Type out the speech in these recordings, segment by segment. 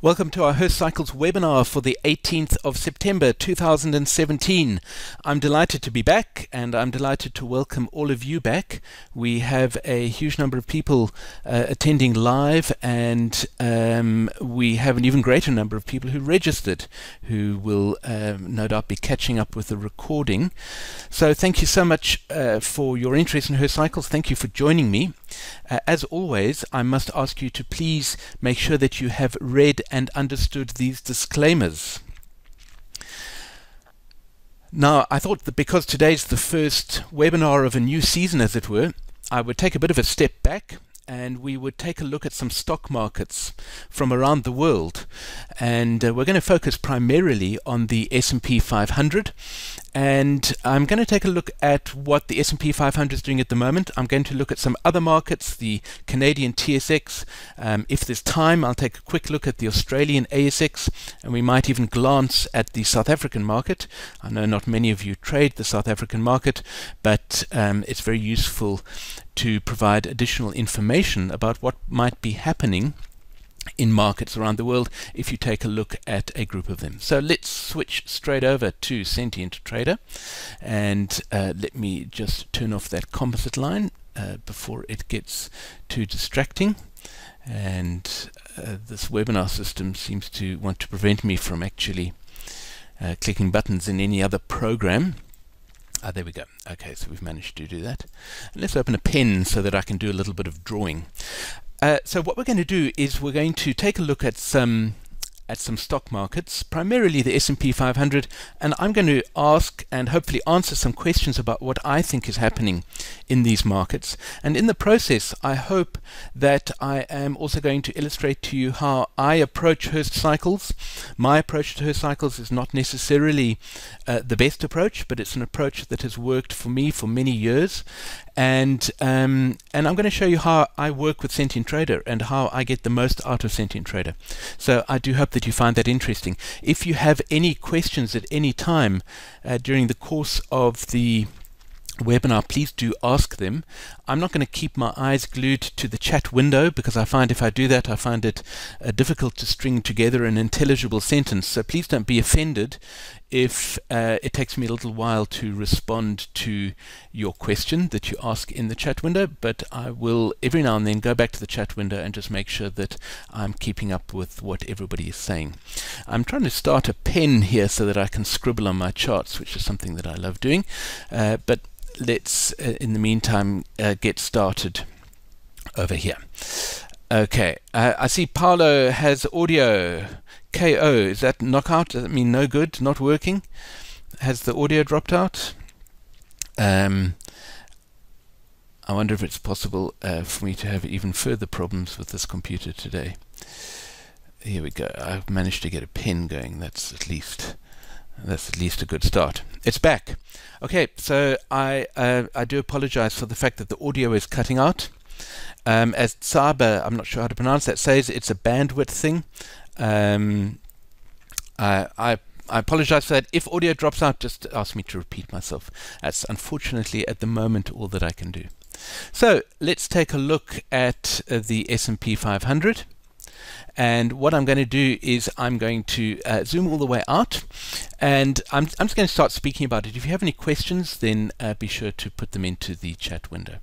Welcome to our Hurst Cycles webinar for the 18th of September 2017. I'm delighted to be back, and I'm delighted to welcome all of you back. We have a huge number of people attending live, and we have an even greater number of people who registered, who will no doubt be catching up with the recording. So thank you so much for your interest in Hurst Cycles. Thank you for joining me. As always, I must ask you to please make sure that you have read and understood these disclaimers. Now, I thought that because today's the first webinar of a new season, as it were, I would take a bit of a step back and we would take a look at some stock markets from around the world. And we're going to focus primarily on the S&P 500. And I'm going to take a look at what the S&P 500 is doing at the moment. I'm going to look at some other markets, the Canadian TSX. If there's time, I'll take a quick look at the Australian ASX, and we might even glance at the South African market. I know not many of you trade the South African market, but it's very useful to provide additional information about what might be happening in markets around the world if you take a look at a group of them. So let's switch straight over to Sentient Trader, and let me just turn off that composite line before it gets too distracting. And this webinar system seems to want to prevent me from actually clicking buttons in any other program. Ah, there we go. Okay, so we've managed to do that. And let's open a pen so that I can do a little bit of drawing. So what we're going to do is we're going to take a look at some stock markets, primarily the S&P 500, and I'm going to ask and hopefully answer some questions about what I think is happening in these markets. And in the process, I hope that I am also going to illustrate to you how I approach Hurst Cycles. My approach to Hurst Cycles is not necessarily the best approach, but it's an approach that has worked for me for many years. And I'm going to show you how I work with Sentient Trader and how I get the most out of Sentient Trader. So I do hope that you find that interesting. If you have any questions at any time during the course of the webinar, please do ask them. I'm not going to keep my eyes glued to the chat window, because I find if I do that, I find it difficult to string together an intelligible sentence. So please don't be offended if it takes me a little while to respond to your question that you ask in the chat window, but I will every now and then go back to the chat window and just make sure that I'm keeping up with what everybody is saying. I'm trying to start a pen here so that I can scribble on my charts, which is something that I love doing, but let's in the meantime get started over here. Okay, I see Paolo has audio. KO, is that knockout? Does that mean no good, not working? Has the audio dropped out? I wonder if it's possible for me to have even further problems with this computer today. Here we go. I've managed to get a pen going. That's at least a good start. It's back. Okay, so I do apologize for the fact that the audio is cutting out. As Tsaba, I'm not sure how to pronounce that, says, it's a bandwidth thing. I apologize for that. If audio drops out, just ask me to repeat myself. That's unfortunately at the moment all that I can do. So let's take a look at the S&P 500. And what I'm going to do is I'm going to zoom all the way out, and I'm just going to start speaking about it. If you have any questions, then be sure to put them into the chat window.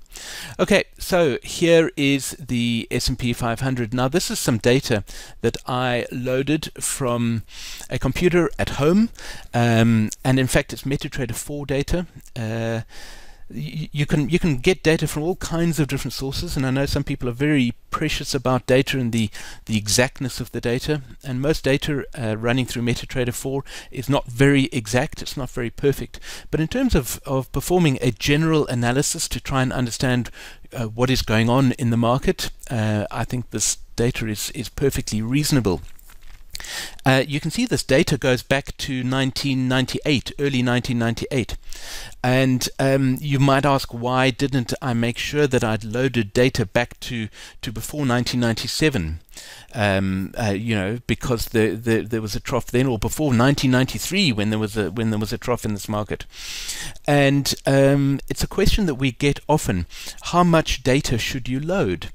Okay, so here is the S&P 500. Now this is some data that I loaded from a computer at home, and in fact it's MetaTrader 4 data. You can get data from all kinds of different sources, and I know some people are very precious about data and the exactness of the data, and most data running through MetaTrader 4 is not very exact, it's not very perfect, but in terms of performing a general analysis to try and understand what is going on in the market, I think this data is perfectly reasonable. You can see this data goes back to 1998, early 1998, and you might ask, why didn't I make sure that I'd loaded data back to before 1997? You know, because there was a trough then, or before 1993 when there was a trough in this market. And it's a question that we get often: how much data should you load?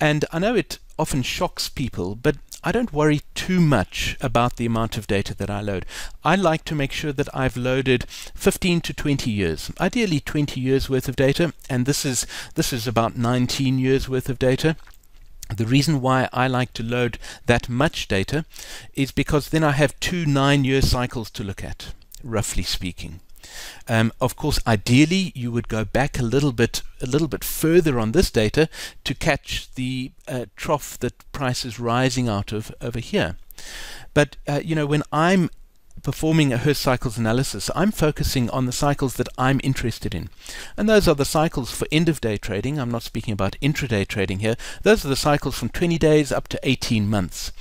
And I know it often shocks people, but I don't worry too much about the amount of data that I load. I like to make sure that I've loaded 15 to 20 years, ideally 20 years worth of data, and this is about 19 years worth of data. The reason why I like to load that much data is because then I have two 9-year cycles to look at, roughly speaking. Of course, ideally, you would go back a little bit further on this data to catch the trough that price is rising out of over here. But you know, when I'm performing a Hurst cycles analysis, I'm focusing on the cycles that I'm interested in, and those are the cycles for end of day trading. I'm not speaking about intraday trading here. Those are the cycles from 20 days up to 18 months.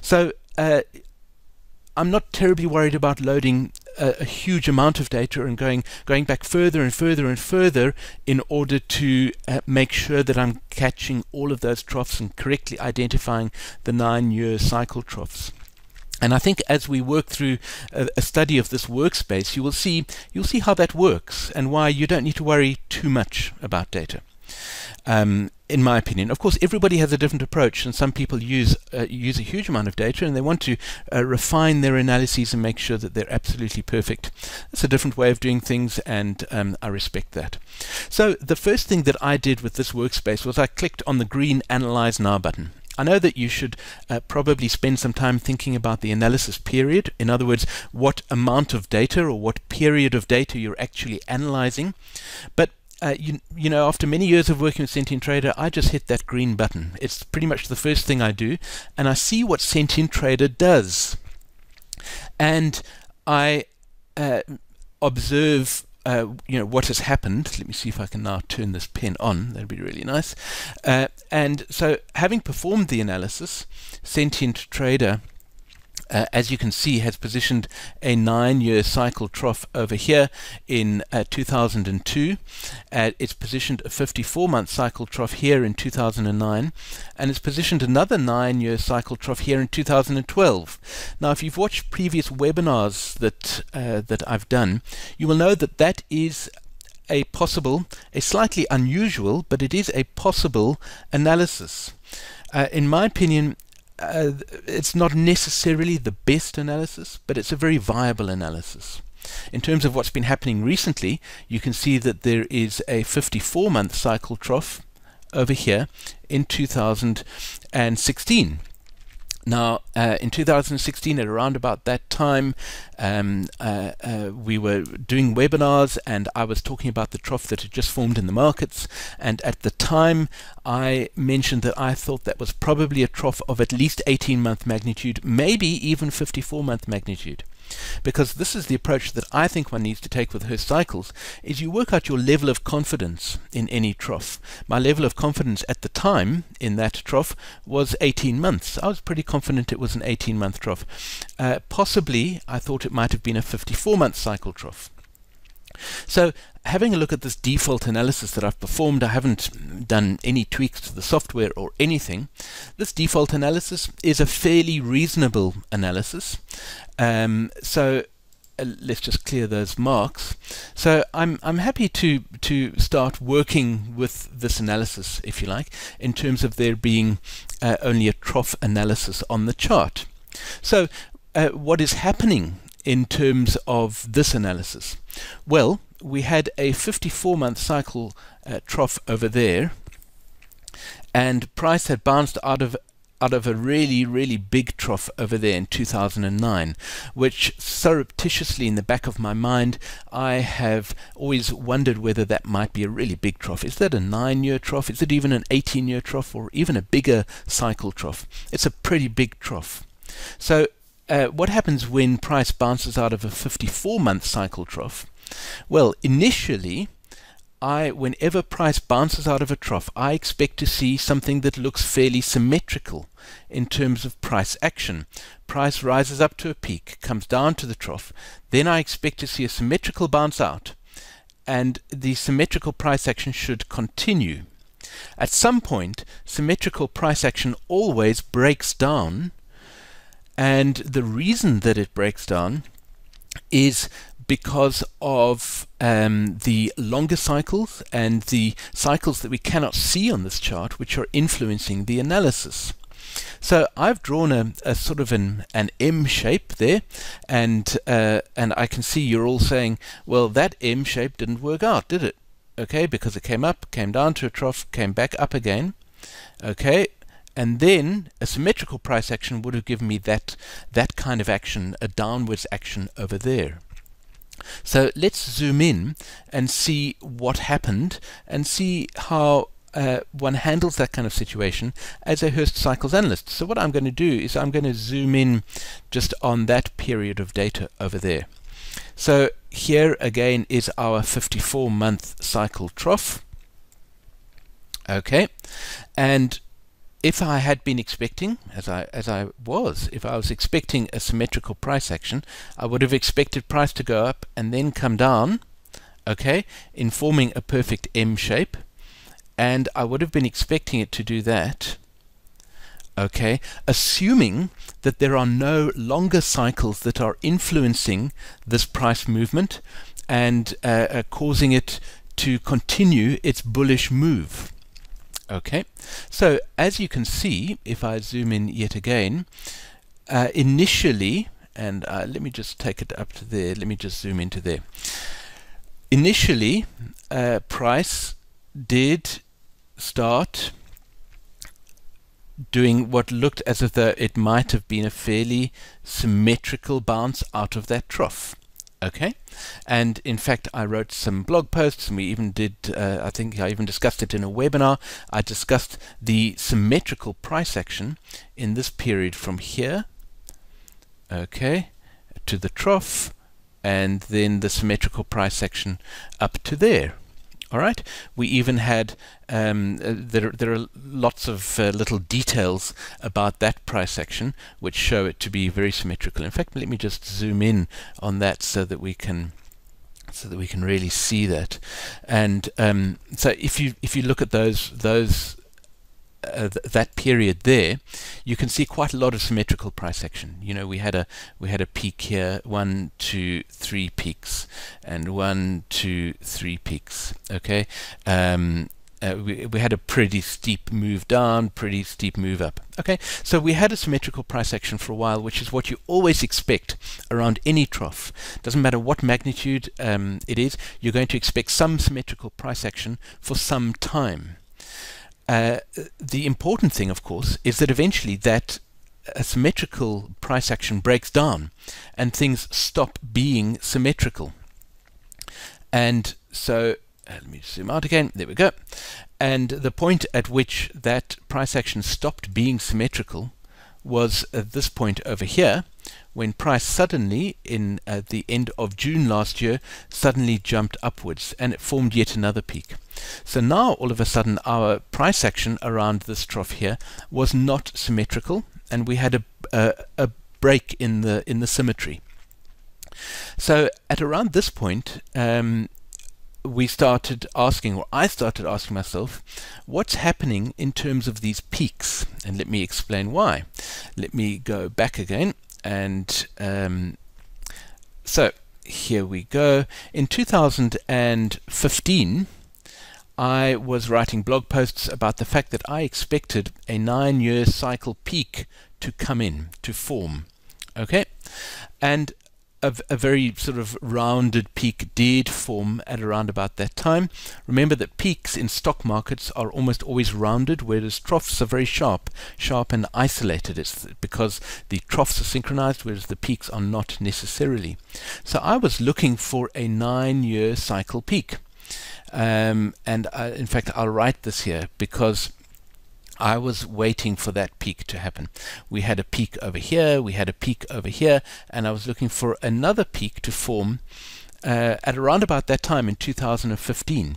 So I'm not terribly worried about loading a huge amount of data and going back further and further and further in order to make sure that I'm catching all of those troughs and correctly identifying the 9-year cycle troughs. And I think as we work through a study of this workspace, you'll see how that works and why you don't need to worry too much about data. In my opinion, of course, everybody has a different approach, and some people use a huge amount of data, and they want to refine their analyses and make sure that they're absolutely perfect. It's a different way of doing things, and I respect that. So the first thing that I did with this workspace was I clicked on the green Analyze Now button. I know that you should probably spend some time thinking about the analysis period. In other words, what amount of data or what period of data you're actually analyzing, but you know, after many years of working with Sentient Trader, I just hit that green button. It's pretty much the first thing I do, and I see what Sentient Trader does, and I observe you know, what has happened. Let me see if I can now turn this pen on. That'd be really nice. And so, having performed the analysis, Sentient Trader, as you can see, has positioned a 9-year cycle trough over here in 2002. It's positioned a 54-month cycle trough here in 2009, and it's positioned another 9-year cycle trough here in 2012. Now, if you've watched previous webinars that I've done, you will know that that is a possible, a slightly unusual, but it is a possible analysis. In my opinion, it's not necessarily the best analysis, but it's a very viable analysis. In terms of what's been happening recently, you can see that there is a 54-month cycle trough over here in 2016. Now, in 2016, at around about that time, we were doing webinars, and I was talking about the trough that had just formed in the markets, and at the time I mentioned that I thought that was probably a trough of at least 18-month magnitude, maybe even 54-month magnitude. Because this is the approach that I think one needs to take with Hurst cycles, is you work out your level of confidence in any trough. My level of confidence at the time in that trough was 18 months. I was pretty confident it was an 18-month trough. Possibly, I thought it might have been a 54-month cycle trough. So, having a look at this default analysis that I've performed, I haven't done any tweaks to the software or anything. This default analysis is a fairly reasonable analysis. Let's just clear those marks. So I'm happy to start working with this analysis, if you like, in terms of there being only a trough analysis on the chart. So what is happening in terms of this analysis? Well, we had a 54-month cycle trough over there, and price had bounced out of a really big trough over there in 2009, which surreptitiously in the back of my mind I have always wondered whether that might be a really big trough. Is that a 9-year trough? Is it even an 18-year trough, or even a bigger cycle trough? It's a pretty big trough. So what happens when price bounces out of a 54-month cycle trough? Well, initially, whenever price bounces out of a trough, I expect to see something that looks fairly symmetrical in terms of price action. Price rises up to a peak, comes down to the trough, then I expect to see a symmetrical bounce out, and the symmetrical price action should continue. At some point, symmetrical price action always breaks down, and the reason that it breaks down is because of the longer cycles and the cycles that we cannot see on this chart, which are influencing the analysis. So I've drawn a sort of an M shape there, and I can see you're all saying, well, that M shape didn't work out, did it? Okay, because it came up, came down to a trough, came back up again. Okay, and then a symmetrical price action would have given me that kind of action, a downwards action over there. So let's zoom in and see what happened and see how one handles that kind of situation as a Hurst Cycles analyst. So what I'm going to do is I'm going to zoom in just on that period of data over there. So here again is our 54-month cycle trough. Okay, and if I had been expecting, if I was expecting a symmetrical price action, I would have expected price to go up and then come down, okay, in forming a perfect M shape, and I would have been expecting it to do that, okay, assuming that there are no longer cycles that are influencing this price movement and causing it to continue its bullish move. Okay, so as you can see, if I zoom in yet again, initially, and let me just take it up to there, let me just zoom into there. Initially, price did start doing what looked as if it might have been a fairly symmetrical bounce out of that trough. Okay, and in fact I wrote some blog posts, and we even did, I think I even discussed it in a webinar. I discussed the symmetrical price action in this period from here, okay, to the trough, and then the symmetrical price action up to there. All right, we even had, there are lots of little details about that price action which show it to be very symmetrical. In fact, let me just zoom in on that so that we can really see that. And so if you look at that period there, you can see quite a lot of symmetrical price action. You know, we had a peak here, 1, 2, 3 peaks, and 1, 2, 3 peaks. Okay, we had a pretty steep move down, pretty steep move up. Okay, so we had a symmetrical price action for a while, which is what you always expect around any trough. Doesn't matter what magnitude it is, you're going to expect some symmetrical price action for some time. The important thing, of course, is that eventually that symmetrical price action breaks down and things stop being symmetrical. And so, let me zoom out again, there we go. And the point at which that price action stopped being symmetrical was at this point over here, when price suddenly, in the end of June last year, suddenly jumped upwards and it formed yet another peak. So now all of a sudden our price action around this trough here was not symmetrical, and we had a break in the symmetry. So at around this point, we started asking, or I started asking myself, what's happening in terms of these peaks? And let me explain why. Let me go back again, and so here we go. In 2015, I was writing blog posts about the fact that I expected a 9-year cycle peak to come in, to form. Okay, and a very sort of rounded peak did form at around about that time. Remember that peaks in stock markets are almost always rounded, whereas troughs are very sharp and isolated. It's because the troughs are synchronized, whereas the peaks are not necessarily. So I was looking for a 9-year cycle peak, and in fact I'll write this here because I was waiting for that peak to happen. We had a peak over here, we had a peak over here, and I was looking for another peak to form at around about that time in 2015.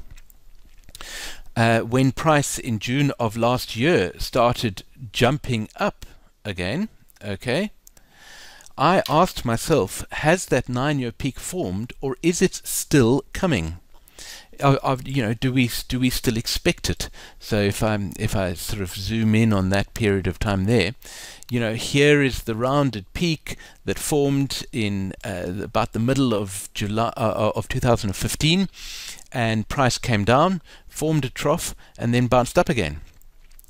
When price in June of last year started jumping up again, okay, I asked myself, has that 9-year peak formed, or is it still coming? You know, do we still expect it? So if I sort of zoom in on that period of time there, you know, here is the rounded peak that formed in about the middle of July of 2015, and price came down, formed a trough, and then bounced up again.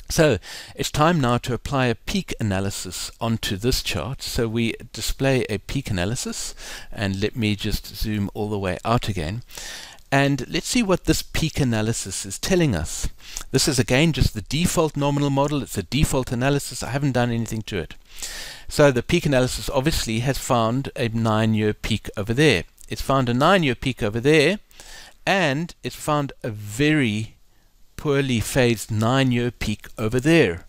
So it's time now to apply a peak analysis onto this chart. So we display a peak analysis, and let me just zoom all the way out again. And let's see what this peak analysis is telling us. This is again just the default nominal model. It's a default analysis. I haven't done anything to it. So the peak analysis obviously has found a 9-year peak over there. It's found a 9-year peak over there, and it's found a very poorly phased 9-year peak over there.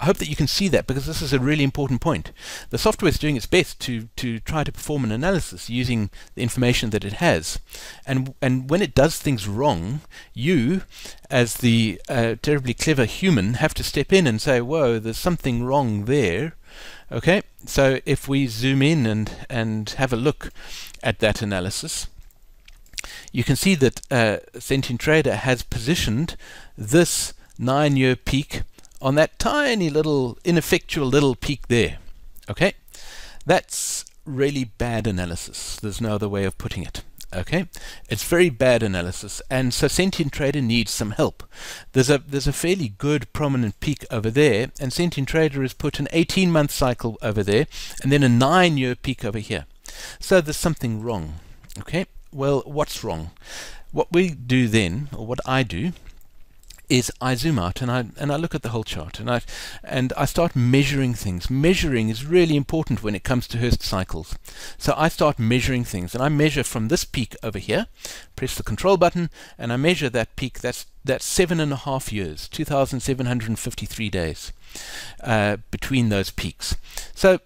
I hope that you can see that, because this is a really important point. The software is doing its best to try to perform an analysis using the information that it has, and when it does things wrong, you as the terribly clever human have to step in and say, whoa, there's something wrong there. Okay, so if we zoom in and have a look at that analysis, you can see that Sentient Trader has positioned this 9-year peak on that tiny little ineffectual little peak there. Okay, that's really bad analysis. There's no other way of putting it. Okay, it's very bad analysis, and so Sentient Trader needs some help. There's a fairly good prominent peak over there, and Sentient Trader has put an 18-month cycle over there, and then a 9-year peak over here. So there's something wrong. Okay. Well, what's wrong? What we do then, or what I do, is I zoom out and I look at the whole chart, and I start measuring things. Measuring is really important when it comes to Hurst cycles. So I start measuring things, and I measure from this peak over here. Press the control button, and I measure that peak. That's 7.5 years, 2,753 days between those peaks. So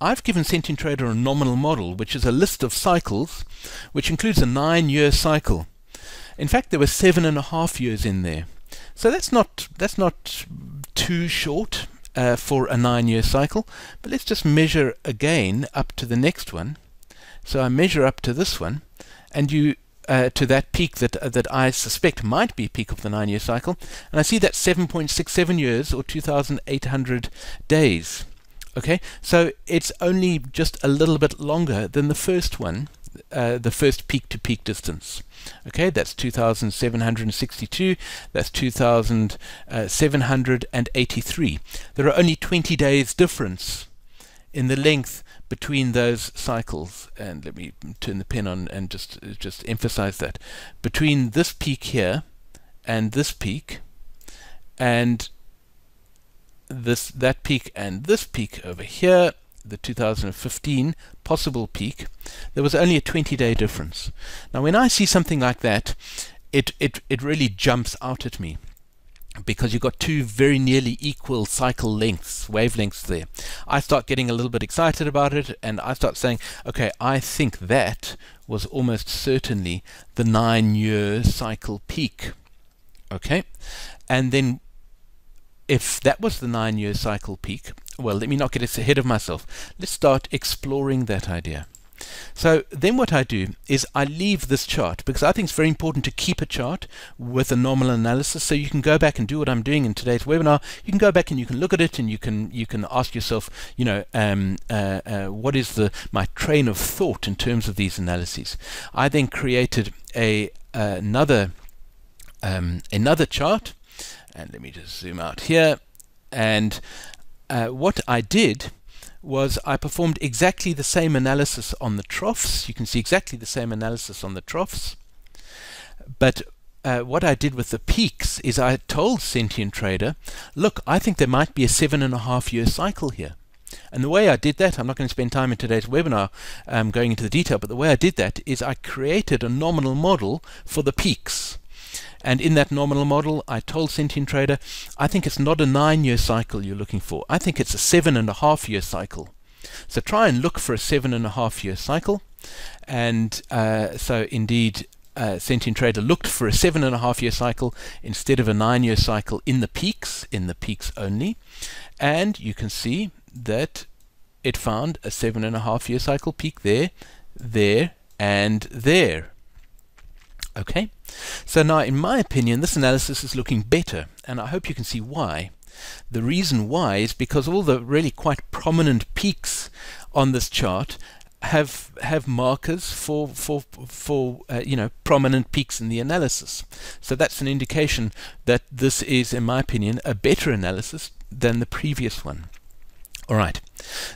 I've given Sentient Trader a nominal model, which is a list of cycles, which includes a 9-year cycle. In fact, there were 7.5 years in there, so that's not too short for a 9-year cycle. But let's just measure again up to the next one. So I measure up to this one, and you to that peak that I suspect might be peak of the 9-year cycle, and I see that 7.67 years or 2,800 days. Okay, so it's only just a little bit longer than the first one, the first peak-to-peak distance. Okay, that's 2,762, that's 2,783. There are only 20 days difference in the length between those cycles. And let me turn the pen on and just emphasize that. Between this peak here and this peak, and that peak and this peak over here, the 2015 possible peak, there was only a 20-day difference. Now when I see something like that, it really jumps out at me, because you've got two very nearly equal cycle lengths, wavelengths there. I start getting a little bit excited about it, and I start saying, okay, I think that was almost certainly the 9-year cycle peak. Okay, and then if that was the 9-year cycle peak, well, let me not get ahead of myself. Let's start exploring that idea. So then what I do is I leave this chart, because I think it's very important to keep a chart with a nominal analysis, so you can go back and do what I'm doing in today's webinar. You can go back and you can look at it, and you can ask yourself, you know, what is my train of thought in terms of these analyses. I then created another chart. And let me just zoom out here, and what I did was I performed exactly the same analysis on the troughs. You can see exactly the same analysis on the troughs, but what I did with the peaks is I told Sentient Trader, look, I think there might be a 7.5-year cycle here. And the way I did that, I'm not going to spend time in today's webinar going into the detail, but the way I did that is I created a nominal model for the peaks. And in that nominal model, I told Sentient Trader, I think it's not a 9-year cycle you're looking for. I think it's a 7.5-year cycle. So try and look for a 7.5-year cycle. And so indeed, Sentient Trader looked for a 7.5-year cycle instead of a 9-year cycle in the peaks only. And you can see that it found a 7.5-year cycle peak there, there, and there. Okay, so now in my opinion this analysis is looking better, and I hope you can see why. The reason why is because all the really quite prominent peaks on this chart have markers for you know, prominent peaks in the analysis. So that's an indication that this is, in my opinion, a better analysis than the previous one. All right.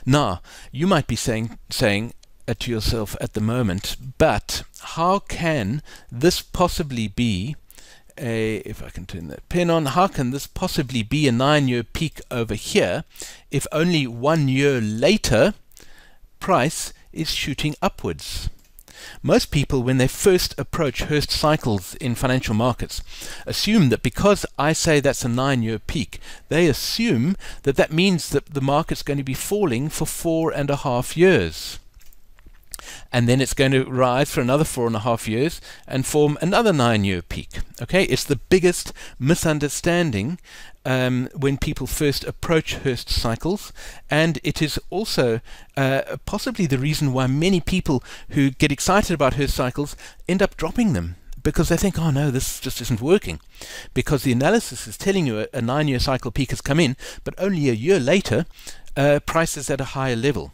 Now you might be saying to yourself at the moment, but how can this possibly be a, if I can turn that pen on, how can this possibly be a 9-year peak over here if only 1 year later price is shooting upwards? Most people, when they first approach Hurst cycles in financial markets, assume that because I say that's a 9-year peak, they assume that that means that the market's going to be falling for 4.5 years. And then it's going to rise for another 4.5 years and form another 9-year peak. Okay, it's the biggest misunderstanding when people first approach Hurst cycles, and it is also possibly the reason why many people who get excited about Hurst cycles end up dropping them, because they think, oh no, this just isn't working, because the analysis is telling you a 9-year cycle peak has come in, but only a year later price is at a higher level.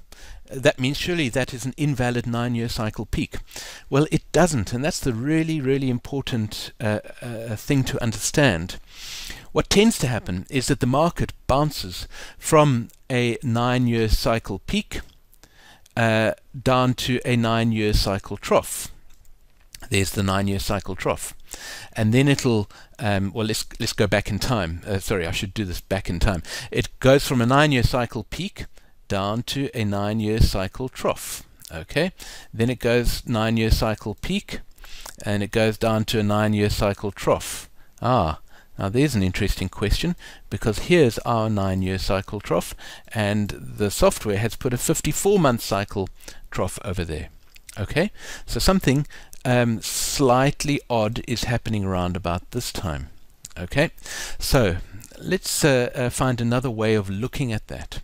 That means surely that is an invalid 9-year cycle peak. Well, it doesn't, and that's the really, really important thing to understand. What tends to happen is that the market bounces from a 9-year cycle peak down to a 9-year cycle trough. There's the 9-year cycle trough, and then it'll well, let's go back in time. Sorry, I should do this back in time. It goes from a 9-year cycle peak down to a 9-year cycle trough. Okay, then it goes 9-year cycle peak, and it goes down to a 9-year cycle trough. Ah, now there's an interesting question, because here's our 9-year cycle trough, and the software has put a 54-month cycle trough over there. Okay, so something slightly odd is happening around about this time. Okay, so let's find another way of looking at that.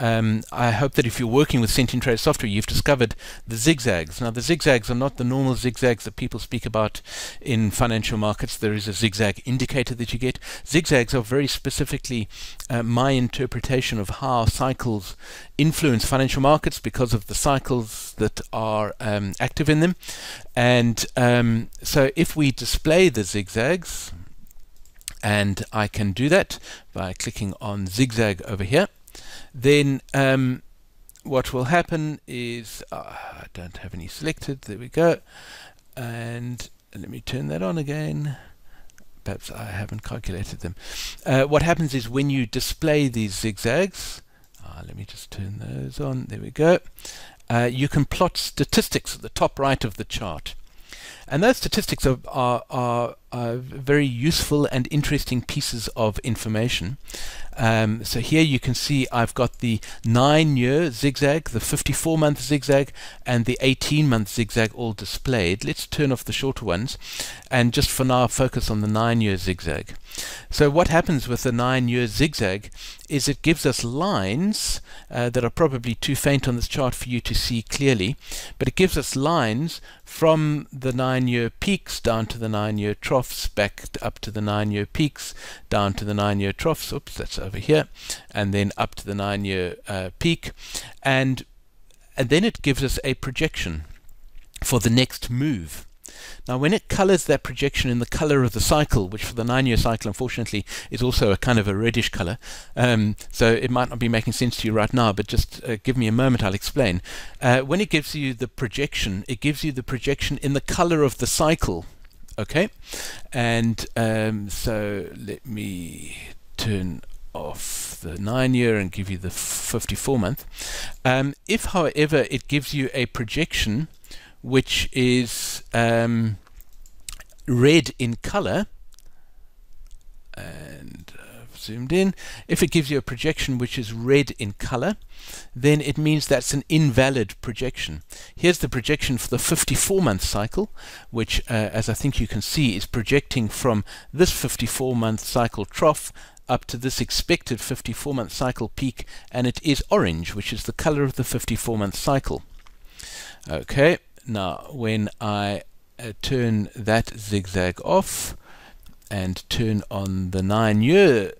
I hope that if you're working with Sentient Trader software, you've discovered the zigzags. Now, the zigzags are not the normal zigzags that people speak about in financial markets. There is a zigzag indicator that you get. Zigzags are very specifically my interpretation of how cycles influence financial markets because of the cycles that are active in them. And so if we display the zigzags, and I can do that by clicking on zigzag over here, then what will happen is, I don't have any selected, there we go, and let me turn that on again, perhaps I haven't calculated them. What happens is when you display these zigzags, let me just turn those on, there we go, you can plot statistics at the top right of the chart. And those statistics are very useful and interesting pieces of information. So here you can see I've got the 9-year zigzag, the 54-month zigzag, and the 18-month zigzag all displayed. Let's turn off the shorter ones and just for now focus on the 9-year zigzag. So what happens with the 9-year zigzag is it gives us lines that are probably too faint on this chart for you to see clearly, but it gives us lines from the 9-year peaks down to the 9-year troughs, back up to the 9-year peaks, down to the 9-year troughs, oops, that's over here, and then up to the 9-year peak, and then it gives us a projection for the next move. Now, when it colors that projection in the color of the cycle, which for the 9-year cycle, unfortunately, is also a kind of a reddish color, so it might not be making sense to you right now, but just give me a moment, I'll explain. When it gives you the projection, it gives you the projection in the color of the cycle. Okay, and so let me turn off the 9-year and give you the 54-month. If, however, it gives you a projection which is red in color, and I've zoomed in, if it gives you a projection which is red in color, then it means that's an invalid projection. Here's the projection for the 54-month cycle, which as I think you can see is projecting from this 54-month cycle trough up to this expected 54-month cycle peak, and it is orange, which is the color of the 54-month cycle. Okay. Now, when I turn that zigzag off and turn on the 9-year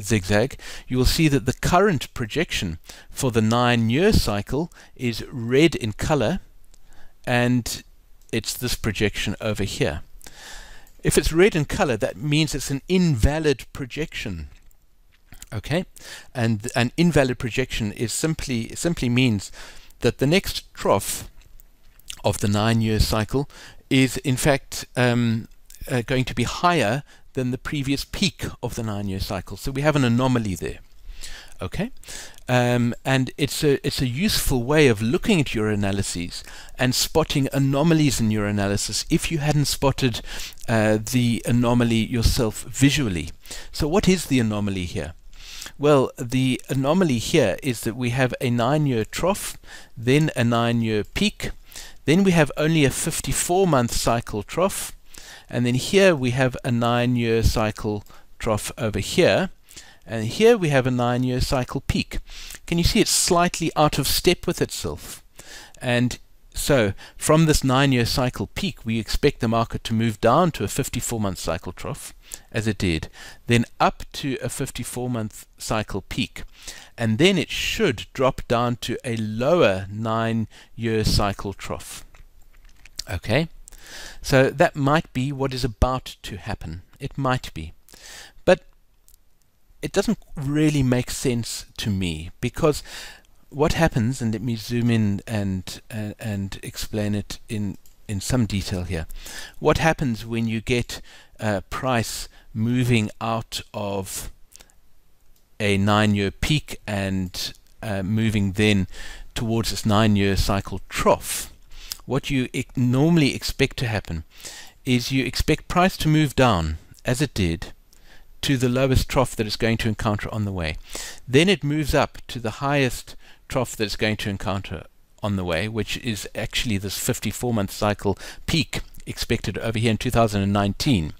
zigzag, you will see that the current projection for the 9-year cycle is red in color, and it's this projection over here. If it's red in color, that means it's an invalid projection. Okay, and an invalid projection is simply means that the next trough of the 9-year cycle is in fact going to be higher than the previous peak of the 9-year cycle. So we have an anomaly there. Okay, and it's a useful way of looking at your analyses and spotting anomalies in your analysis if you hadn't spotted the anomaly yourself visually. So what is the anomaly here? Well, the anomaly here is that we have a 9-year trough, then a 9-year peak, then we have only a 54-month cycle trough, and then here we have a 9-year cycle trough over here, and here we have a 9-year cycle peak. Can you see it's slightly out of step with itself? And so from this 9-year cycle peak, we expect the market to move down to a 54-month cycle trough, as it did, then up to a 54-month cycle peak, and then it should drop down to a lower 9-year cycle trough. Okay, so that might be what is about to happen. It might be. But it doesn't really make sense to me, because what happens, and let me zoom in and explain it in some detail here. What happens when you get price moving out of a 9-year peak and moving then towards this 9-year cycle trough? What you normally expect to happen is you expect price to move down, as it did, to the lowest trough that it's going to encounter on the way. Then it moves up to the highest trough that it's going to encounter on the way, which is actually this 54-month cycle peak expected over here in 2019.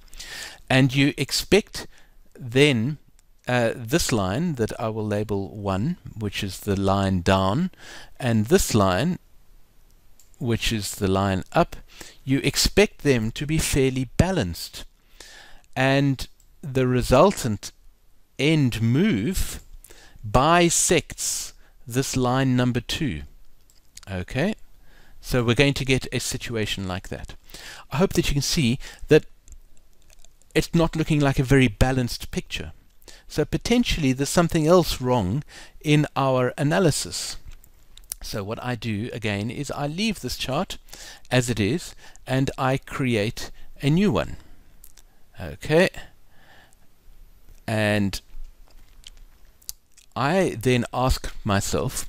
And you expect then this line that I will label 1, which is the line down, and this line, which is the line up, you expect them to be fairly balanced. And the resultant end move bisects this line number 2. Okay, so we're going to get a situation like that. I hope that you can see that it's not looking like a very balanced picture. So potentially there's something else wrong in our analysis. So what I do again is I leave this chart as it is and I create a new one. Okay, and I then ask myself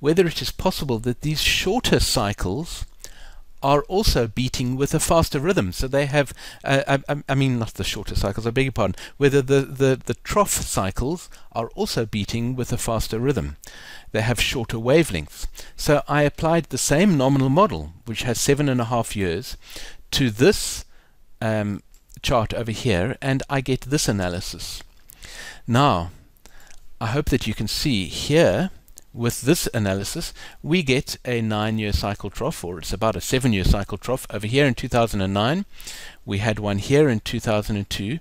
whether it is possible that these shorter cycles are also beating with a faster rhythm. So they have, I mean not the shorter cycles, I beg your pardon, whether the trough cycles are also beating with a faster rhythm. They have shorter wavelengths. So I applied the same nominal model, which has 7.5 years, to this chart over here, and I get this analysis. Now, I hope that you can see here, with this analysis, we get a 9-year cycle trough, or it's about a 7-year cycle trough over here in 2009. We had one here in 2002,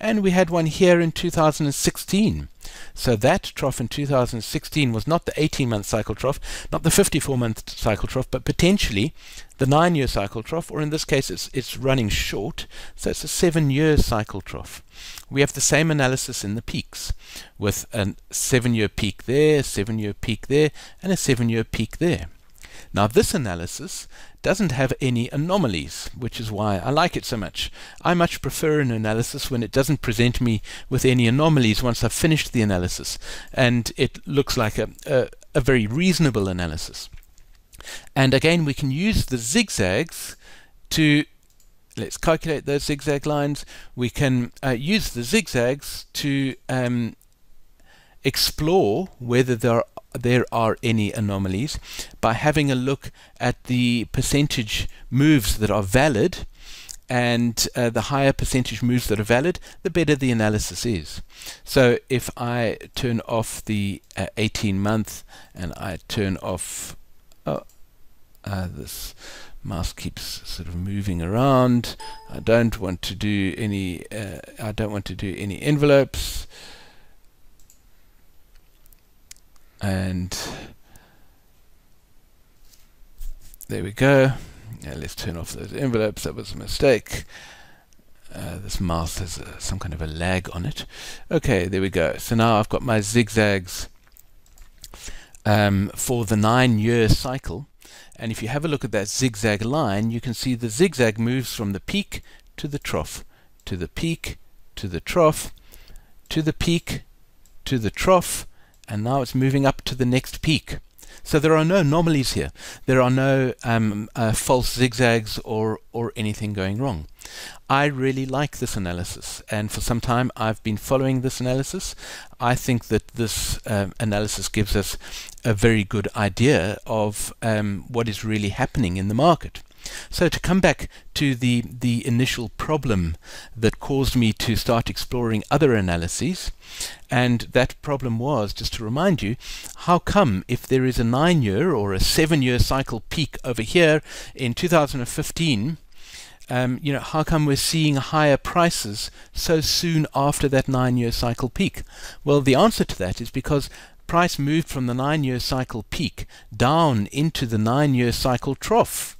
and we had one here in 2016. So that trough in 2016 was not the 18-month cycle trough, not the 54-month cycle trough, but potentially the 9-year cycle trough, or in this case it's running short, so it's a 7-year cycle trough. We have the same analysis in the peaks, with a 7-year peak there, 7-year peak there, and a 7-year peak there. Now this analysis doesn't have any anomalies, which is why I like it so much. I much prefer an analysis when it doesn't present me with any anomalies once I've finished the analysis, and it looks like a very reasonable analysis. And again, we can use the zigzags to, let's calculate those zigzag lines, we can use the zigzags to explore whether there are any anomalies by having a look at the percentage moves that are valid, and the higher percentage moves that are valid, the better the analysis is. So if I turn off the 18-month and I turn off, this mouse keeps sort of moving around. I don't want to do any envelopes. And there we go. Yeah, let's turn off those envelopes. That was a mistake. This mouse has some kind of a lag on it. Okay, there we go. So now I've got my zigzags for the 9-year cycle. And if you have a look at that zigzag line, you can see the zigzag moves from the peak to the trough, to the peak, to the trough, to the peak, to the trough, and now it's moving up to the next peak. So there are no anomalies here. There are no false zigzags or anything going wrong. I really like this analysis, and for some time I've been following this analysis. I think that this analysis gives us a very good idea of what is really happening in the market. So to come back to the initial problem that caused me to start exploring other analyses, and that problem was, just to remind you, how come if there is a 9-year or a 7-year cycle peak over here in 2015, you know, how come we're seeing higher prices so soon after that 9-year cycle peak? Well, the answer to that is because price moved from the 9-year cycle peak down into the 9-year cycle trough,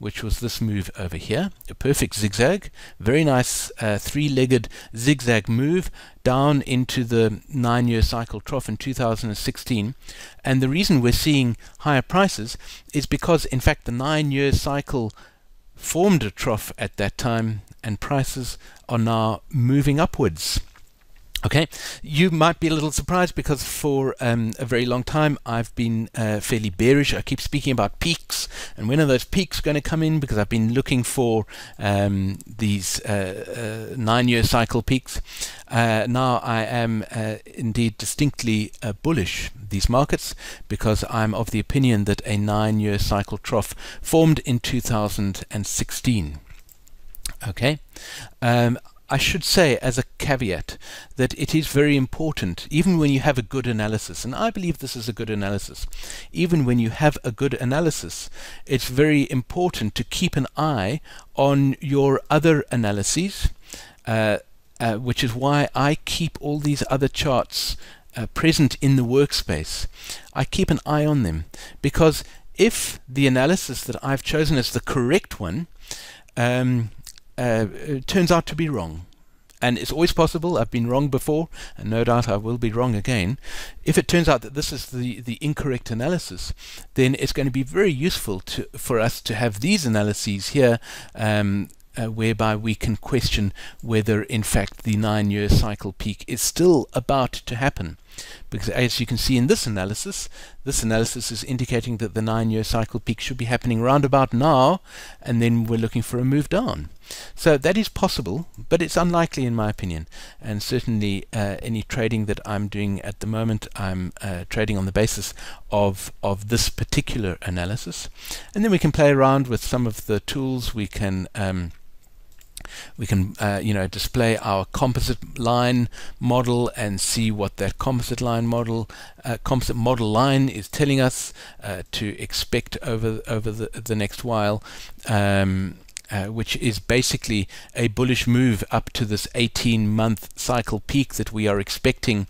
which was this move over here, a perfect zigzag, very nice three-legged zigzag move down into the 9-year cycle trough in 2016. And the reason we're seeing higher prices is because, in fact, the 9-year cycle formed a trough at that time, and prices are now moving upwards. Okay, you might be a little surprised because for a very long time I've been fairly bearish. I keep speaking about peaks and when are those peaks going to come in, because I've been looking for these 9-year cycle peaks. Now I am indeed distinctly bullish these markets, because I'm of the opinion that a 9-year cycle trough formed in 2016. Okay. I should say as a caveat that it is very important, even when you have a good analysis, and I believe this is a good analysis, even when you have a good analysis, it's very important to keep an eye on your other analyses, which is why I keep all these other charts present in the workspace. I keep an eye on them, because if the analysis that I've chosen is the correct one, it turns out to be wrong, and it's always possible. I've been wrong before, and no doubt I will be wrong again. If it turns out that this is the incorrect analysis, then it's going to be very useful for us to have these analyses here, whereby we can question whether in fact the 9-year cycle peak is still about to happen. Because as you can see in this analysis is indicating that the 9-year cycle peak should be happening round about now, and then we're looking for a move down. So that is possible, but it's unlikely in my opinion. And certainly any trading that I'm doing at the moment, I'm trading on the basis of this particular analysis. And then we can play around with some of the tools. We can you know, display our composite line model and see what that composite line model line is telling us to expect over the next while, which is basically a bullish move up to this 18-month cycle peak that we are expecting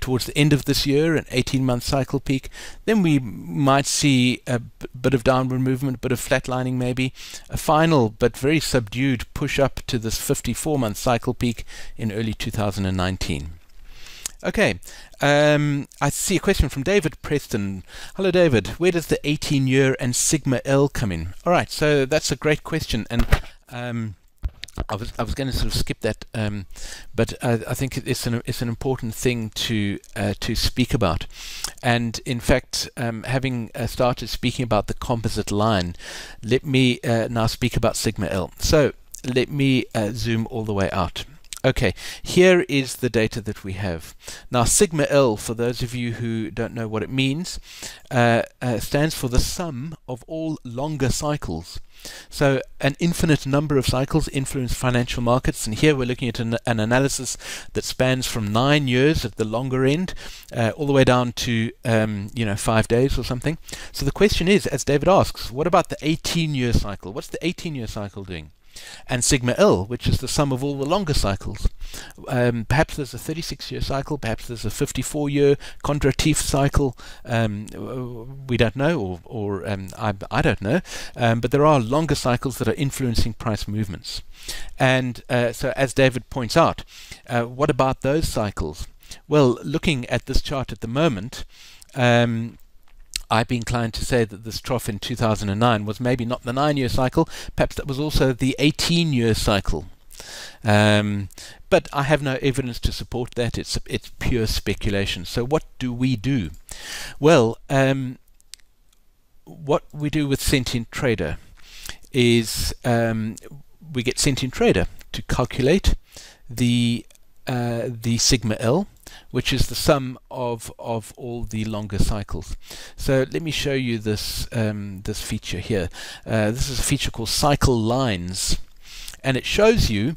towards the end of this year, an 18-month cycle peak. Then we might see a bit of downward movement, a bit of flatlining maybe, a final but very subdued push up to this 54-month cycle peak in early 2019. Okay, I see a question from David Preston. Hello David, where does the 18-year and Sigma L come in? Alright, so that's a great question, and I was going to sort of skip that, but I think it's an important thing to speak about. And in fact, having started speaking about the composite line, let me now speak about Sigma L. So let me zoom all the way out. Okay, here is the data that we have. Now Sigma L, for those of you who don't know what it means, stands for the sum of all longer cycles. So an infinite number of cycles influence financial markets, and here we're looking at an analysis that spans from 9 years at the longer end all the way down to you know, 5 days or something. So the question is, as David asks, what about the 18-year cycle? What's the 18-year cycle doing? And Sigma L, which is the sum of all the longer cycles. Perhaps there's a 36-year cycle, perhaps there's a 54-year contratif cycle. We don't know, or I don't know. But there are longer cycles that are influencing price movements. And so, as David points out, what about those cycles? Well, looking at this chart at the moment, I'd be inclined to say that this trough in 2009 was maybe not the 9-year cycle, perhaps that was also the 18-year cycle. But I have no evidence to support that. It's pure speculation. So what do we do? Well, what we do with Sentient Trader is we get Sentient Trader to calculate the Sigma L, which is the sum of all the longer cycles. So let me show you this this feature here. This is a feature called Cycle Lines, and it shows you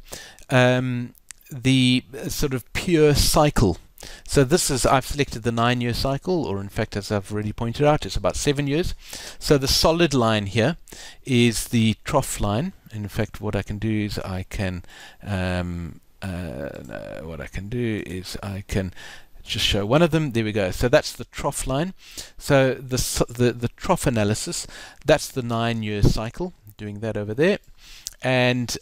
the sort of pure cycle. So this is, I've selected the 9-year cycle, or in fact, as I've already pointed out, it's about 7 years. So the solid line here is the trough line. In fact, what I can do is I can just show one of them. There we go. So that's the trough line. So the trough analysis, that's the 9-year cycle, doing that over there, and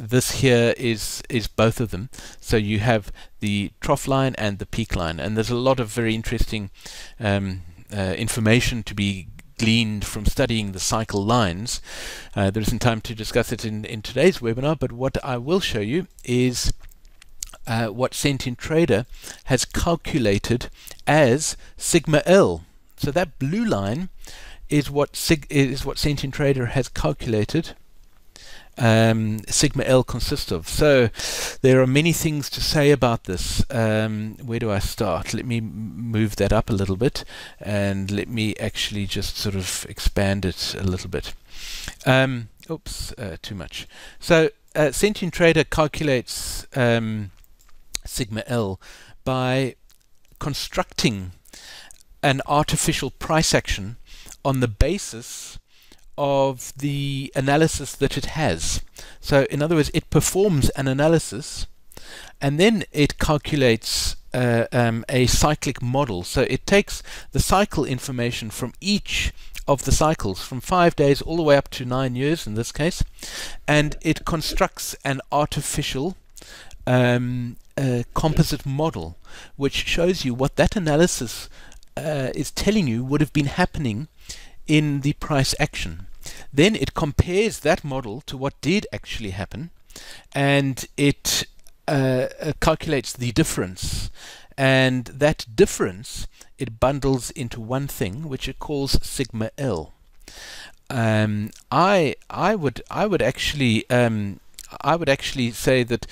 this here is both of them. So you have the trough line and the peak line, and there's a lot of very interesting information to be gleaned from studying the cycle lines. There isn't time to discuss it in today's webinar, but what I will show you is what Sentient Trader has calculated as Sigma L. So that blue line is what Sentient Trader has calculated Sigma L consists of. So there are many things to say about this. Where do I start? Let me move that up a little bit, and let me actually just sort of expand it a little bit. Oops, too much. So Sentient Trader calculates Sigma L by constructing an artificial price action on the basis of the analysis that it has. So in other words, it performs an analysis, and then it calculates a cyclic model. So it takes the cycle information from each of the cycles, from 5 days all the way up to 9 years in this case, and it constructs an artificial composite model, which shows you what that analysis is telling you would have been happening in the price action. Then it compares that model to what did actually happen, and it calculates the difference, and that difference it bundles into one thing which it calls Sigma L. I would actually say that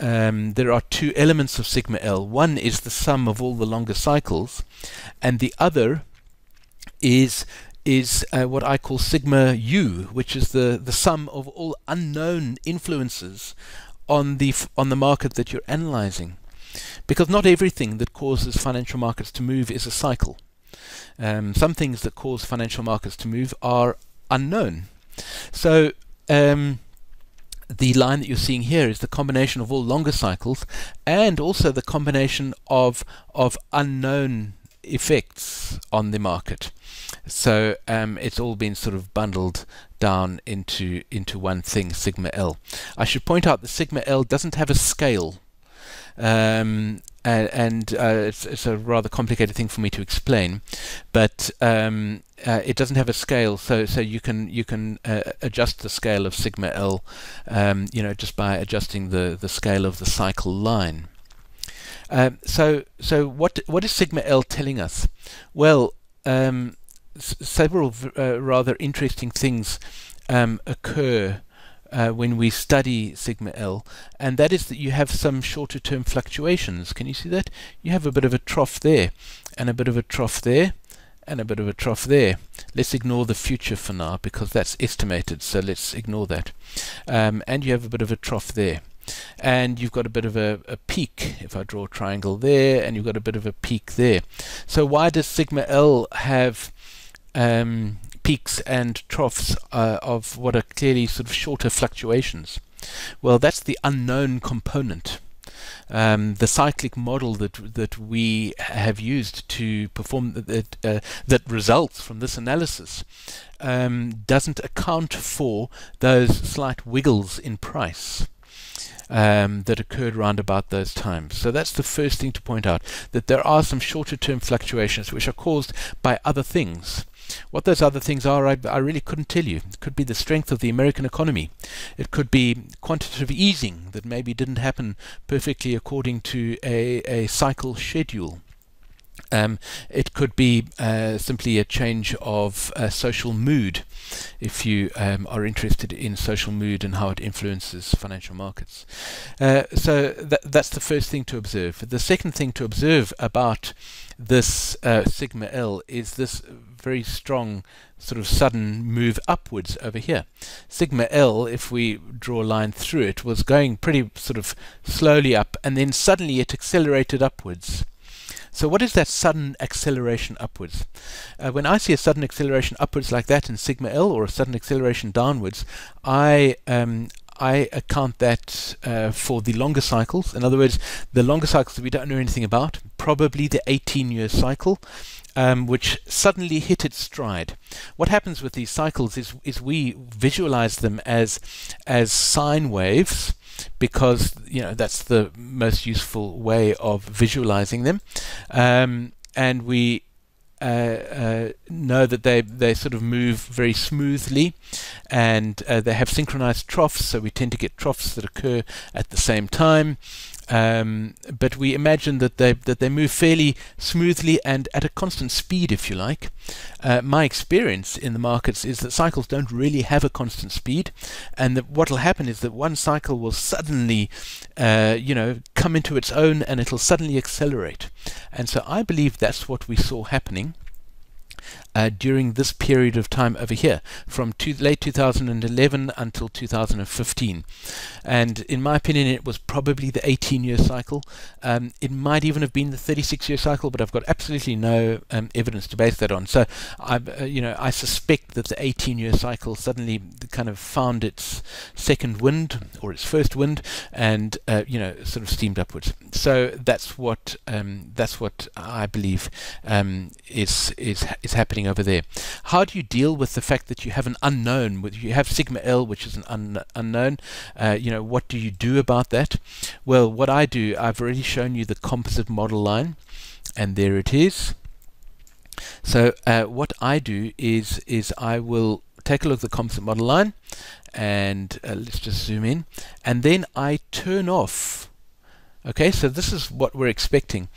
there are two elements of Sigma L. One is the sum of all the longer cycles, and the other is what I call Sigma U, which is the sum of all unknown influences on the market that you're analyzing, because not everything that causes financial markets to move is a cycle. Some things that cause financial markets to move are unknown. So the line that you're seeing here is the combination of all longer cycles, and also the combination of unknown effects on the market. So it's all been sort of bundled down into one thing, Sigma L. I should point out that Sigma L doesn't have a scale, it's a rather complicated thing for me to explain, but it doesn't have a scale, so you can adjust the scale of Sigma L, you know, just by adjusting the scale of the cycle line. So what is Sigma L telling us? Well, several rather interesting things occur when we study Sigma L, and that is that you have some shorter-term fluctuations. Can you see that? You have a bit of a trough there, and a bit of a trough there, and a bit of a trough there. Let's ignore the future for now, because that's estimated, so let's ignore that. And you have a bit of a trough there. And you've got a bit of a peak, if I draw a triangle there, and you've got a bit of a peak there. So why does Sigma L have peaks and troughs of what are clearly sort of shorter fluctuations? Well, that's the unknown component. The cyclic model that we have used to perform that results from this analysis doesn't account for those slight wiggles in price that occurred round about those times. So that's the first thing to point out, that there are some shorter term fluctuations which are caused by other things. What those other things are, I really couldn't tell you. It could be the strength of the American economy. It could be quantitative easing that maybe didn't happen perfectly according to a cycle schedule. It could be simply a change of social mood, if you are interested in social mood and how it influences financial markets. So that's the first thing to observe. The second thing to observe about this Sigma L is this very strong sort of sudden move upwards over here. Sigma L, if we draw a line through it, was going pretty sort of slowly up, and then suddenly it accelerated upwards. So what is that sudden acceleration upwards? When I see a sudden acceleration upwards like that in Sigma L, or a sudden acceleration downwards, I account that for the longer cycles. In other words, the longer cycles that we don't know anything about, probably the 18-year cycle, which suddenly hit its stride. What happens with these cycles is we visualize them as sine waves, because that's the most useful way of visualizing them, and we know that they sort of move very smoothly, and they have synchronized troughs, so we tend to get troughs that occur at the same time, but we imagine that they move fairly smoothly and at a constant speed, if you like. My experience in the markets is that cycles don't really have a constant speed, and that what will happen is that one cycle will suddenly come into its own, and it'll suddenly accelerate. And so I believe that's what we saw happening during this period of time over here, from late 2011 until 2015. And in my opinion, it was probably the 18-year cycle. It might even have been the 36-year cycle, but I've got absolutely no evidence to base that on. So I suspect that the 18-year cycle suddenly kind of found its second wind, or its first wind, and sort of steamed upwards. So that's what I believe is happening over there. How do you deal with the fact that you have an unknown? You have Sigma L, which is an unknown. What do you do about that? Well, what I do, I've already shown you the composite model line, and there it is. So what I do is I will take a look at the composite model line, and let's just zoom in, and then I turn off. Okay, so this is what we're expecting,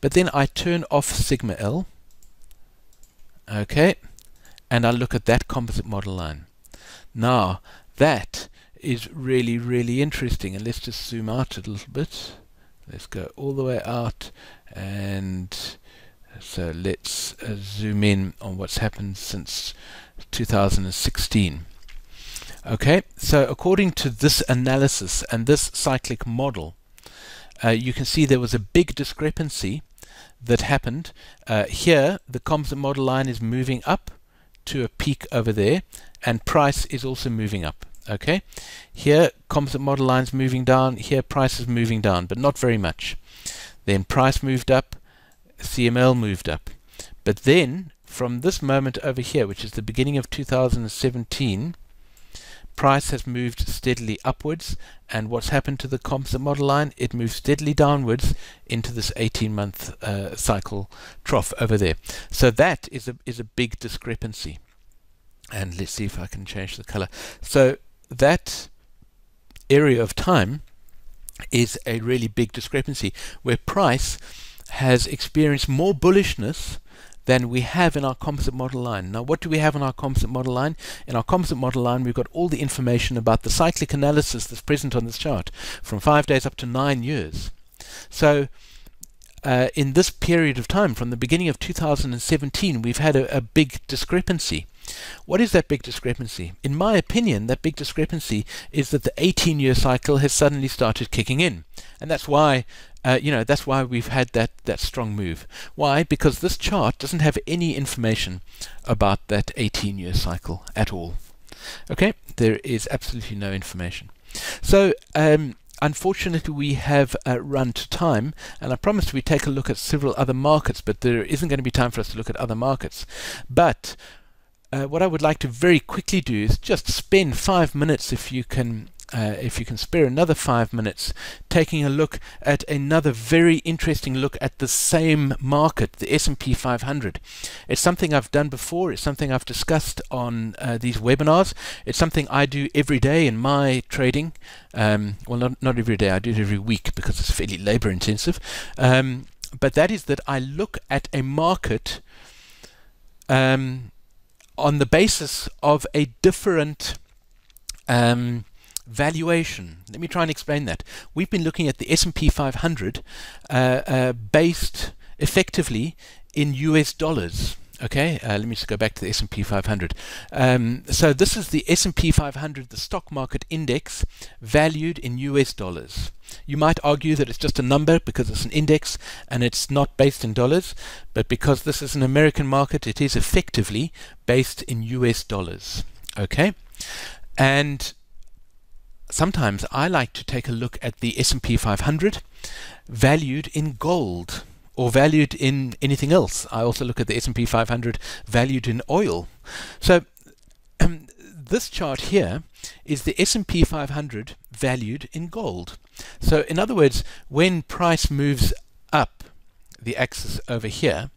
but then I turn off Sigma L. Okay, and I look at that composite model line. Now, that is really, really interesting. And let's just zoom out a little bit. Let's go all the way out. And so let's zoom in on what's happened since 2016. Okay, so according to this analysis and this cyclic model, you can see there was a big discrepancy that happened. Here the composite model line is moving up to a peak over there, and price is also moving up. Okay, here composite model line's moving down, here price is moving down, but not very much. Then price moved up, CML moved up, but then from this moment over here, which is the beginning of 2017, price has moved steadily upwards, and what's happened to the composite model line? It moves steadily downwards into this 18-month cycle trough over there. So that is a big discrepancy. And let's see if I can change the color. So that area of time is a really big discrepancy, where price has experienced more bullishness than we have in our composite model line. Now, what do we have in our composite model line? In our composite model line, we've got all the information about the cyclic analysis that's present on this chart, from 5 days up to 9 years. So in this period of time, from the beginning of 2017, we've had a big discrepancy. What is that big discrepancy? In my opinion, that big discrepancy is that the 18-year cycle has suddenly started kicking in, and that's why that's why we've had that strong move. Why? Because this chart doesn't have any information about that 18-year cycle at all. Okay, there is absolutely no information. So unfortunately we have run to time, and I promised we take a look at several other markets, but there isn't going to be time for us to look at other markets. But what I would like to very quickly do is just spend 5 minutes, if you can spare another 5 minutes, taking a look at another very interesting look at the same market, the S&P 500. It's something I've done before. It's something I've discussed on these webinars. It's something I do every day in my trading. Well, not every day. I do it every week because it's fairly labor intensive. But that is that I look at a market on the basis of a different valuation. Let me try and explain that. We've been looking at the S&P 500 based effectively in US dollars. Okay, let me just go back to the S&P 500. So this is the S&P 500, the stock market index, valued in US dollars. You might argue that it's just a number because it's an index and it's not based in dollars, but because this is an American market, it is effectively based in US dollars. Okay, and sometimes I like to take a look at the S&P 500 valued in gold or valued in anything else. I also look at the S&P 500 valued in oil. So this chart here is the S&P 500 valued in gold. So in other words, when price moves up the axis over here,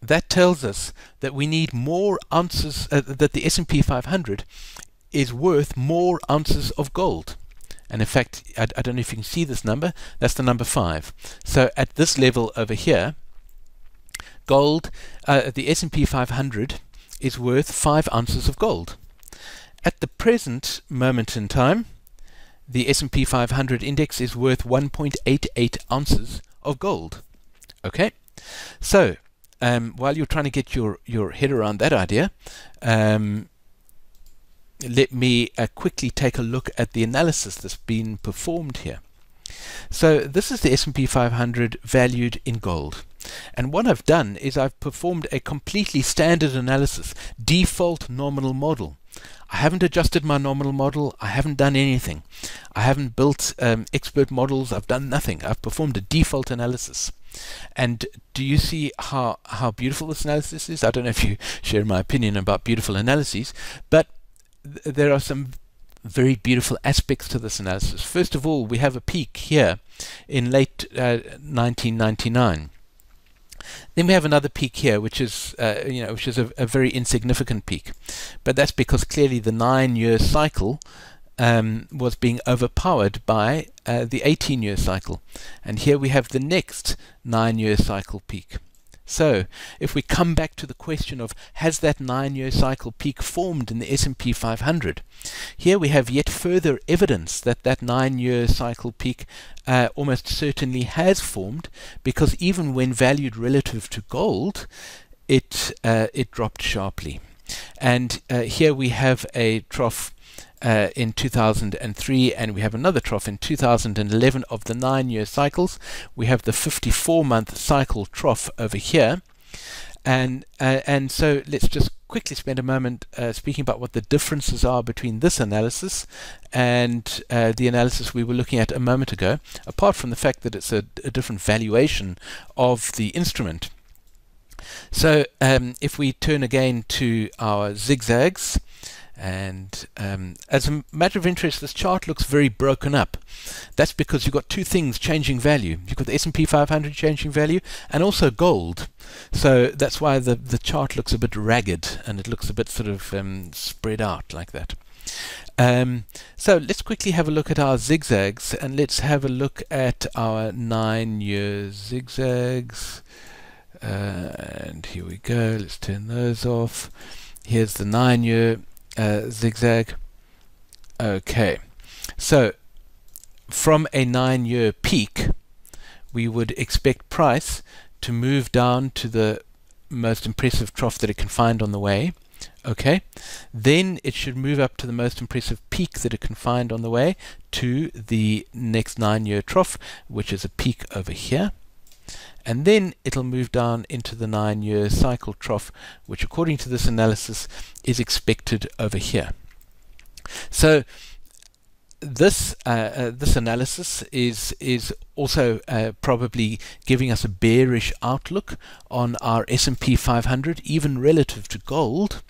that tells us that we need more ounces, that the S&P 500 is worth more ounces of gold. And in fact, I don't know if you can see this number, that's the number 5. So at this level over here, gold, the S&P 500 is worth 5 ounces of gold. At the present moment in time, the S&P 500 index is worth 1.88 ounces of gold. Okay, so while you're trying to get your head around that idea, let me quickly take a look at the analysis that's been performed here. So this is the S&P 500 valued in gold, and what I've done is I've performed a completely standard analysis, default nominal model. I haven't adjusted my nominal model, I haven't done anything, I haven't built expert models, I've done nothing. I've performed a default analysis. And do you see how beautiful this analysis is? I don't know if you share my opinion about beautiful analyses, but there are some very beautiful aspects to this analysis. First of all, we have a peak here in late 1999. Then we have another peak here, which is a very insignificant peak, but that's because clearly the 9-year cycle was being overpowered by the 18-year cycle, and here we have the next 9-year cycle peak. So if we come back to the question of, has that 9-year cycle peak formed in the S&P 500? Here we have yet further evidence that that 9-year cycle peak almost certainly has formed, because even when valued relative to gold, it dropped sharply. And here we have a trough in 2003, and we have another trough in 2011 of the 9-year cycles. We have the 54-month cycle trough over here, and so let's just quickly spend a moment speaking about what the differences are between this analysis and the analysis we were looking at a moment ago, apart from the fact that it's a different valuation of the instrument. So if we turn again to our zigzags, and as a matter of interest, this chart looks very broken up. That's because you've got two things changing value. You've got the S&P 500 changing value and also gold. So that's why the chart looks a bit ragged, and it looks a bit sort of spread out like that. So let's quickly have a look at our zigzags, and let's have a look at our 9-year zigzags. And here we go. Let's turn those off. Here's the 9-year zigzag. Okay, so from a 9-year peak, we would expect price to move down to the most impressive trough that it can find on the way. Okay, then it should move up to the most impressive peak that it can find on the way to the next 9-year trough, which is a peak over here. And then it'll move down into the 9-year cycle trough, which according to this analysis is expected over here. So this analysis is also probably giving us a bearish outlook on our S&P 500, even relative to gold.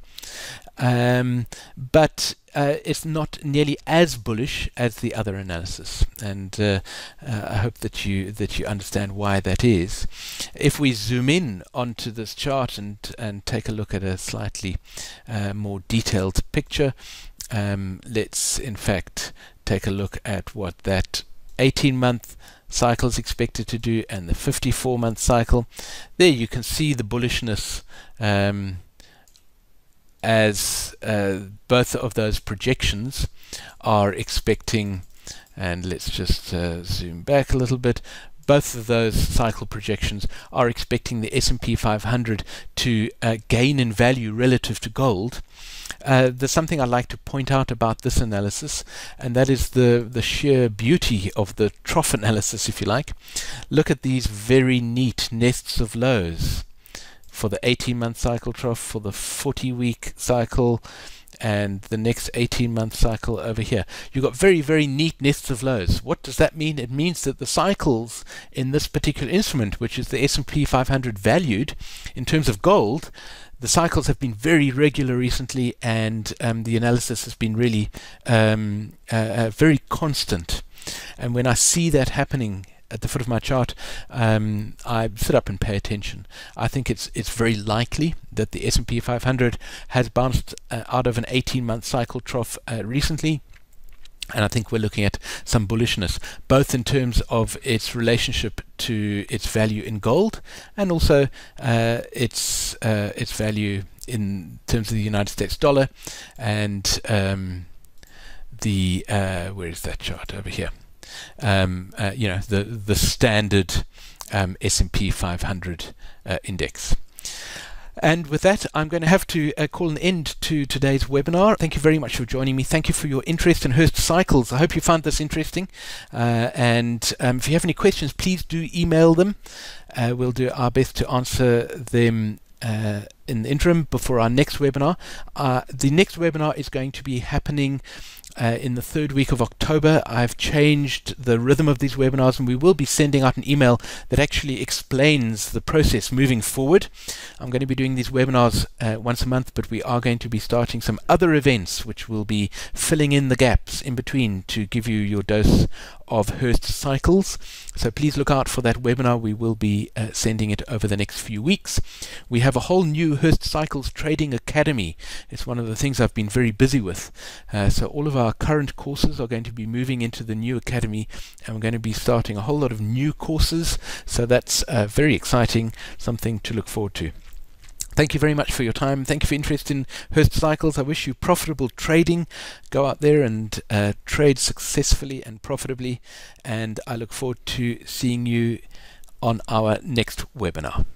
But it's not nearly as bullish as the other analysis, and I hope that you understand why that is. If we zoom in onto this chart and take a look at a slightly more detailed picture, let's in fact take a look at what that 18-month cycle is expected to do and the 54-month cycle. There you can see the bullishness as both of those projections are expecting, and let's just zoom back a little bit, both of those cycle projections are expecting the S&P 500 to gain in value relative to gold. There's something I'd like to point out about this analysis, and that is the sheer beauty of the trough analysis, if you like. Look at these very neat nests of lows for the 18-month cycle trough, for the 40-week cycle, and the next 18-month cycle over here. You've got very, very neat nests of lows. What does that mean? It means that the cycles in this particular instrument, which is the S&P 500 valued in terms of gold, the cycles have been very regular recently, and the analysis has been really very constant. And when I see that happening at the foot of my chart, I sit up and pay attention. I think it's very likely that the S&P 500 has bounced out of an 18-month cycle trough recently, and I think we're looking at some bullishness, both in terms of its relationship to its value in gold, and also its value in terms of the United States dollar, and the where is that chart over here? You know, the standard S&P 500 index. And with that, I'm going to have to call an end to today's webinar. Thank you very much for joining me. Thank you for your interest in Hurst Cycles. I hope you found this interesting. And if you have any questions, please do email them. We'll do our best to answer them in the interim before our next webinar. The next webinar is going to be happening in the third week of October. I've changed the rhythm of these webinars, and we will be sending out an email that actually explains the process moving forward. I'm going to be doing these webinars once a month, but we are going to be starting some other events which will be filling in the gaps in between to give you your dose of Hurst Cycles. So please look out for that webinar. We will be sending it over the next few weeks. We have a whole new Hurst Cycles Trading Academy. It's one of the things I've been very busy with. So all of our current courses are going to be moving into the new academy, and we're going to be starting a whole lot of new courses, so that's very exciting, something to look forward to. Thank you very much for your time. Thank you for your interest in Hurst Cycles. I wish you profitable trading. Go out there and trade successfully and profitably, and I look forward to seeing you on our next webinar.